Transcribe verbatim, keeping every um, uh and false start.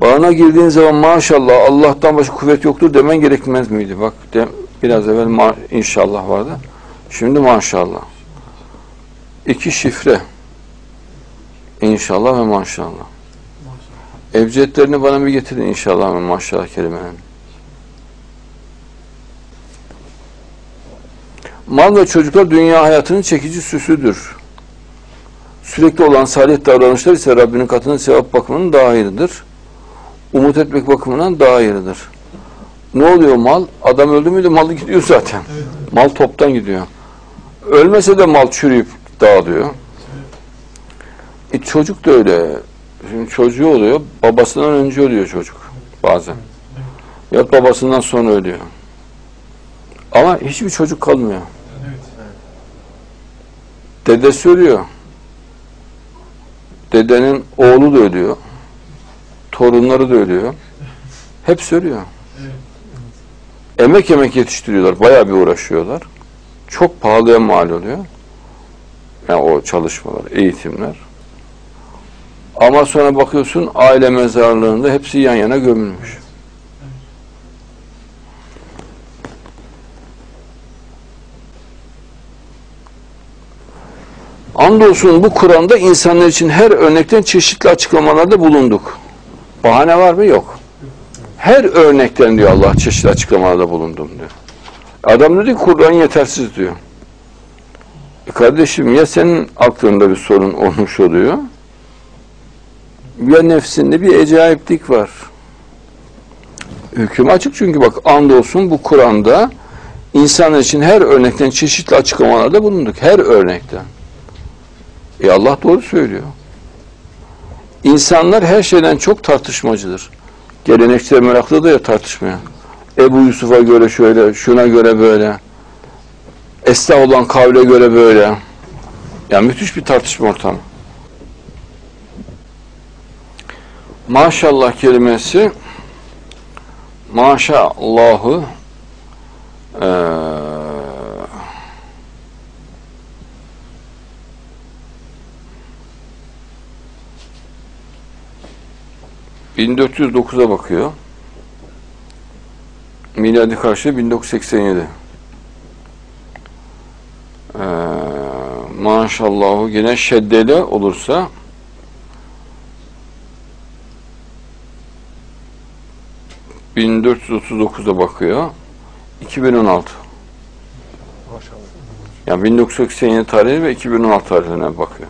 Bağına girdiğin zaman maşallah Allah'tan başka kuvvet yoktur demen gerekmez miydi? Bak de, biraz evvel inşallah vardı. Şimdi maşallah. İki şifre. İnşallah ve maşallah. Maşallah. Ebcedlerini bana bir getirin inşallah ve maşallah kelimenin. Mal ve çocuklar dünya hayatının çekici süsüdür. Sürekli olan salih davranışlar ise Rabbinin katında sevap bakımından daha hayırlıdır. Umut etmek bakımından daha hayırlıdır. Ne oluyor mal? Adam öldü müydü? Malı gidiyor zaten. Evet. Mal toptan gidiyor. Ölmese de mal çürüyüp dağılıyor. Evet. E çocuk da öyle. Şimdi çocuğu oluyor. Babasından önce ölüyor çocuk bazen. Evet. Ya babasından sonra ölüyor. Ama hiçbir çocuk kalmıyor. Evet. Dedesi ölüyor. Dedenin oğlu da ölüyor. Torunları da ölüyor. Hepsi ölüyor. Evet. Emek emek yetiştiriyorlar. Bayağı bir uğraşıyorlar. Çok pahalıya mal oluyor. Yani o çalışmalar, eğitimler. Ama sonra bakıyorsun aile mezarlarında hepsi yan yana gömülmüş. Andolsun bu Kur'an'da insanlar için her örnekten çeşitli açıklamalarda bulunduk. Bahane var mı? Yok. Her örnekten diyor Allah çeşitli açıklamalarda bulundum diyor. Adam diyor ki Kur'an yetersiz diyor. E kardeşim ya senin aklında bir sorun olmuş oluyor ya nefsinde bir ecayiplik var. Hüküm açık çünkü bak andolsun bu Kur'an'da insanlar için her örnekten çeşitli açıklamalarda bulunduk. Her örnekten. E Allah doğru söylüyor. İnsanlar her şeyden çok tartışmacıdır. Gelenekçiler meraklı da ya tartışmaya. Ebu Yusuf'a göre şöyle, şuna göre böyle. Esnaf olan kavle göre böyle. Yani müthiş bir tartışma ortamı. Maşallah kelimesi maşallahı eee bin dört yüz dokuza bakıyor. Miladi karşılığı bin dokuz yüz seksen yedi. Ee, maşallahı yine şeddeli olursa bin dört yüz otuz dokuza bakıyor. iki bin on altı. Maşallah. Yani bin dokuz yüz seksen yedi tarihi ve iki bin on altı tarihine bakıyor.